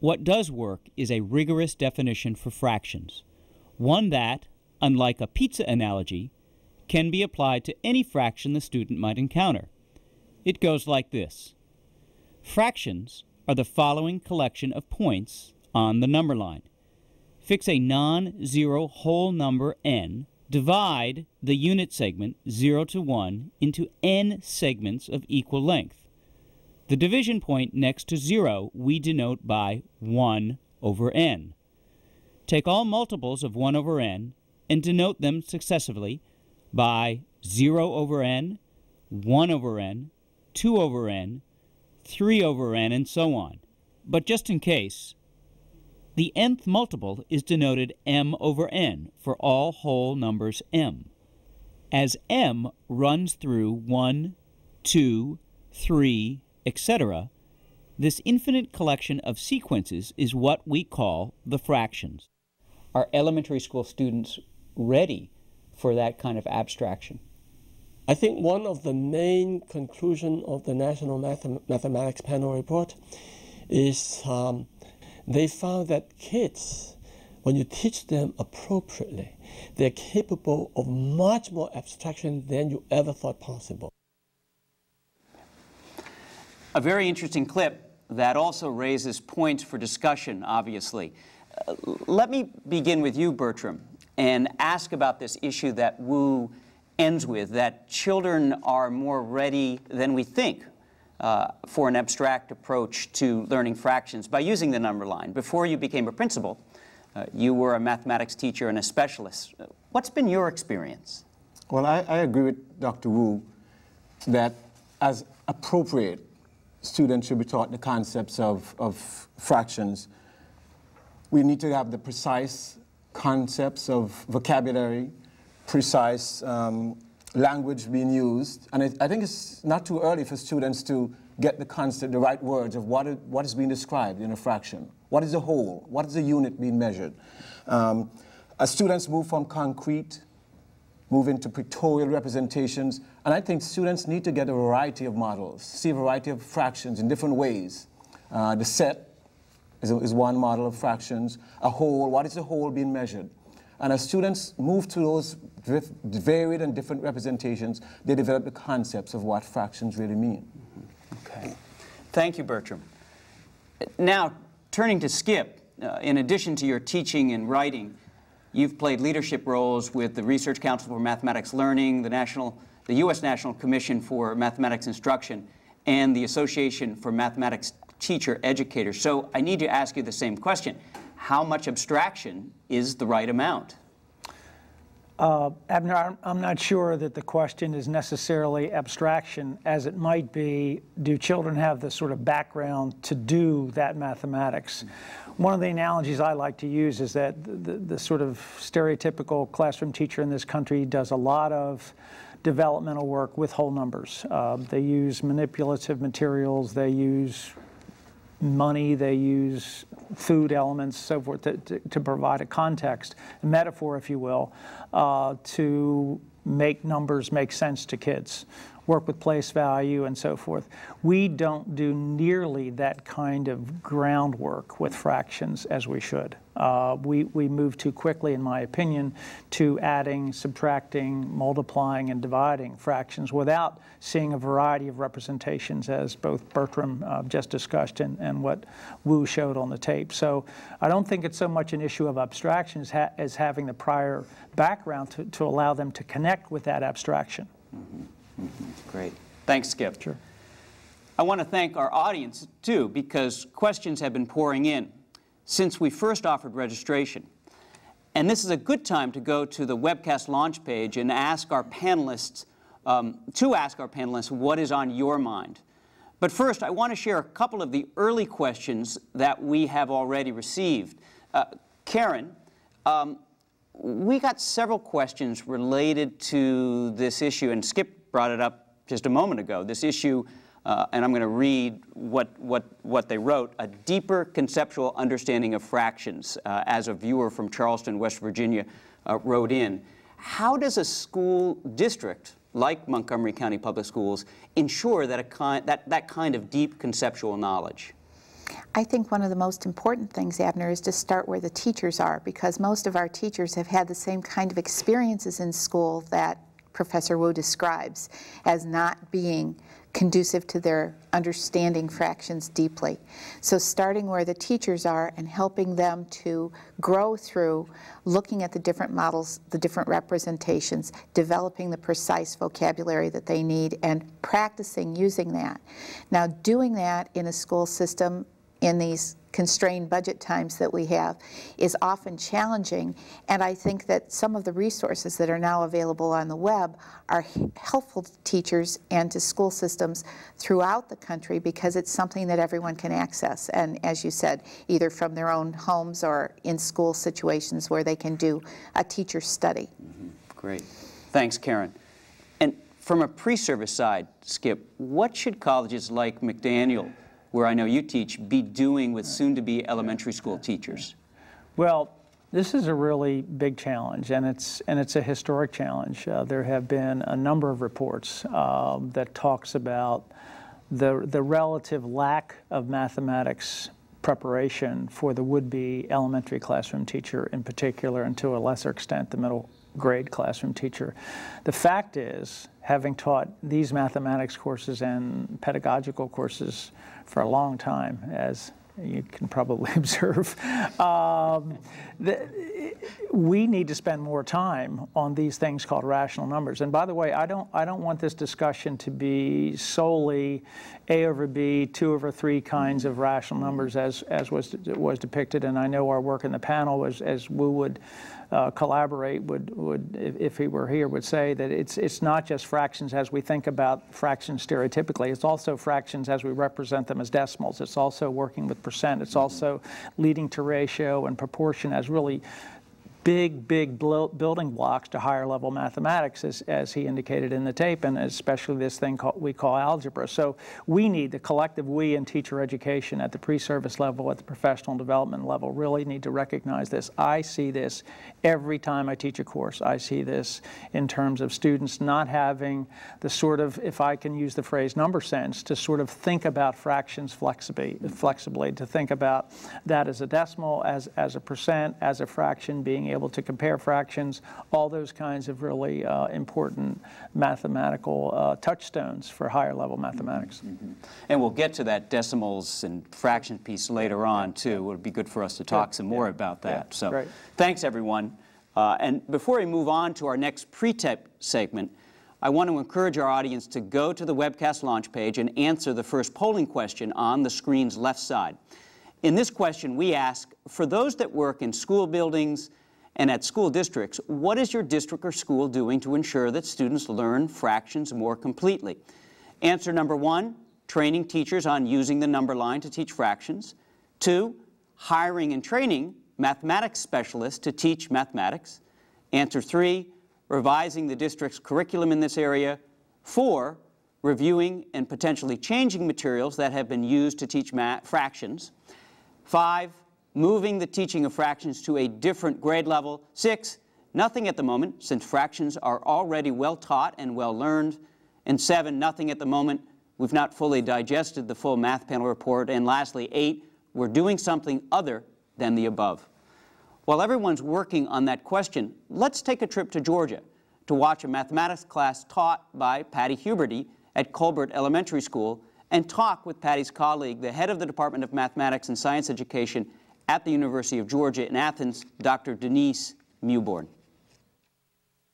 What does work is a rigorous definition for fractions, one that, unlike a pizza analogy, can be applied to any fraction the student might encounter. It goes like this. Fractions are the following collection of points on the number line. Fix a non-zero whole number n, divide the unit segment 0 to 1 into n segments of equal length. The division point next to 0 we denote by 1 over n. Take all multiples of 1 over n and denote them successively by 0 over n, 1 over n, 2 over n, 3 over n, and so on. But just in case, the nth multiple is denoted m over n for all whole numbers m, as m runs through 1, 2, 3, etc. This infinite collection of sequences is what we call the fractions. Are elementary school students ready for that kind of abstraction? I think one of the main conclusions of the National Mathematics Panel report is they found that kids, when you teach them appropriately, they're capable of much more abstraction than you ever thought possible. A very interesting clip that also raises points for discussion, obviously. Let me begin with you, Bertram, and ask about this issue that Wu ends with, that children are more ready than we think for an abstract approach to learning fractions by using the number line. Before you became a principal, you were a mathematics teacher and a specialist. What's been your experience? Well, I agree with Dr. Wu that as appropriate, students should be taught the concepts of fractions. We need to have the precise concepts of vocabulary, precise language being used. And I think it's not too early for students to get the right words of what is being described in a fraction. What is the whole? What is the unit being measured? As students move from concrete, move into pictorial representations, and I think students need to get a variety of models, see a variety of fractions in different ways. The set is one model of fractions. A whole, what is the whole being measured? And as students move to those varied and different representations, they develop the concepts of what fractions really mean. Okay. Thank you, Bertram. Now, turning to Skip, in addition to your teaching and writing, you've played leadership roles with the Research Council for Mathematics Learning, the U.S. National Commission for Mathematics Instruction, and the Association for Mathematics Teacher Educators. So I need to ask you the same question. How much abstraction is the right amount? Abner, I'm not sure that the question is necessarily abstraction as it might be, do children have the sort of background to do that mathematics? Mm-hmm. One of the analogies I like to use is that the sort of stereotypical classroom teacher in this country does a lot of developmental work with whole numbers. They use manipulative materials, they use money, they use food elements, so forth, to provide a context, a metaphor, if you will, to make numbers make sense to kids, work with place value, and so forth. We don't do nearly that kind of groundwork with fractions as we should. We move too quickly, in my opinion, to adding, subtracting, multiplying, and dividing fractions without seeing a variety of representations, as both Bertram just discussed and what Wu showed on the tape. So I don't think it's so much an issue of abstraction as having the prior background to allow them to connect with that abstraction. Mm-hmm. Great. Thanks, Skip. Sure. I want to thank our audience, too, because questions have been pouring in since we first offered registration. And this is a good time to go to the webcast launch page and ask our panelists, what is on your mind. But first, I want to share a couple of the early questions that we have already received. Karen, we got several questions related to this issue, and Skip brought it up just a moment ago, this issue, and I'm going to read what they wrote, a deeper conceptual understanding of fractions, as a viewer from Charleston, West Virginia, wrote in. How does a school district, like Montgomery County Public Schools, ensure that that kind of deep conceptual knowledge? I think one of the most important things, Abner, is to start where the teachers are, because most of our teachers have had the same kind of experiences in school that Professor Wu describes as not being conducive to their understanding fractions deeply. So starting where the teachers are and helping them to grow through looking at the different models, the different representations, developing the precise vocabulary that they need, and practicing using that. Now, doing that in a school system in these constrained budget times that we have is often challenging, and I think that some of the resources that are now available on the web are helpful to teachers and to school systems throughout the country, because it's something that everyone can access, and as you said, either from their own homes or in school situations where they can do a teacher study. Mm-hmm. Great. Thanks, Karen. And from a pre-service side, Skip, what should colleges like McDaniel, where I know you teach, be doing with soon-to-be elementary school teachers? Well, this is a really big challenge, and it's a historic challenge. There have been a number of reports that talks about the relative lack of mathematics preparation for the would-be elementary classroom teacher in particular, and to a lesser extent the middle grade classroom teacher. The fact is, having taught these mathematics courses and pedagogical courses for a long time, as you can probably observe, we need to spend more time on these things called rational numbers. And by the way, I don't want this discussion to be solely A over B, 2 over 3 kinds of rational numbers as was depicted. And I know our work in the panel was, as Wu would collaborate, if he were here, would say that it's not just fractions as we think about fractions stereotypically. It's also fractions as we represent them as decimals. It's also working with percent. It's also leading to ratio and proportion as really big building blocks to higher level mathematics, as he indicated in the tape, and especially this thing we call algebra. So we need the collective we in teacher education at the pre-service level, at the professional development level, really need to recognize this. I see this every time I teach a course. I see this in terms of students not having the sort of, if I can use the phrase number sense, to sort of think about fractions flexibly, to think about that as a decimal, as a percent, as a fraction, being able to compare fractions, all those kinds of really important mathematical touchstones for higher level mathematics. Mm-hmm. And we'll get to that decimals and fraction piece later on too. It would be good for us to talk some more about that. So great. Thanks everyone. And before we move on to our next pre-tip segment, I want to encourage our audience to go to the webcast launch page and answer the first polling question on the screen's left side. In this question, we ask, for those that work in school buildings and at school districts, what is your district or school doing to ensure that students learn fractions more completely? Answer number one, training teachers on using the number line to teach fractions. 2, hiring and training mathematics specialists to teach mathematics. Answer 3, revising the district's curriculum in this area. 4, reviewing and potentially changing materials that have been used to teach fractions. 5, moving the teaching of fractions to a different grade level. 6, nothing at the moment, since fractions are already well taught and well learned. And 7, nothing at the moment. We've not fully digested the full math panel report. And lastly, 8, we're doing something other than the above. While everyone's working on that question, let's take a trip to Georgia to watch a mathematics class taught by Patti Huberty at Colbert Elementary School and talk with Patti's colleague, the head of the Department of Mathematics and Science Education at the University of Georgia in Athens, Dr. Denise Mewborn.